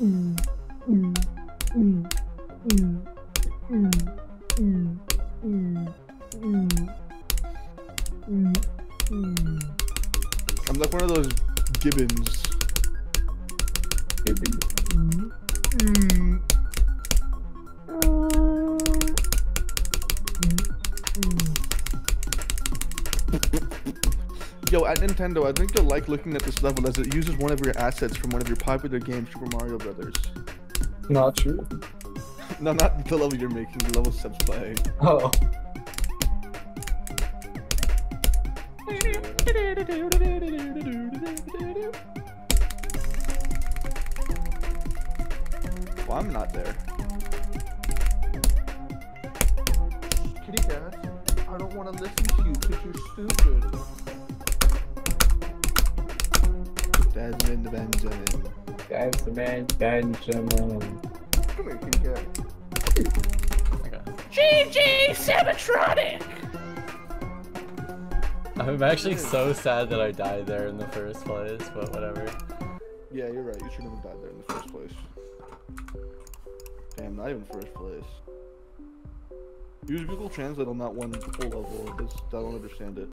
I'm like one of those gibbons. Yo, at Nintendo, I think you'll like looking at this level as it uses one of your assets from one of your popular games, Super Mario Brothers. Not true. No, not the level you're making, the level Seb's playing. Oh. Well, I'm not there. Kitty cat, I don't want to listen to you because you're stupid. Desmond Benjamin. Desmond Benjamin. Come here, kitty cat. GG Sabatronic! I'm actually so sad that I died there in the first place, but whatever. Yeah, you're right. You shouldn't have died there in the first place. Damn, not even first place. Use Google Translate on that one full level. I don't understand it.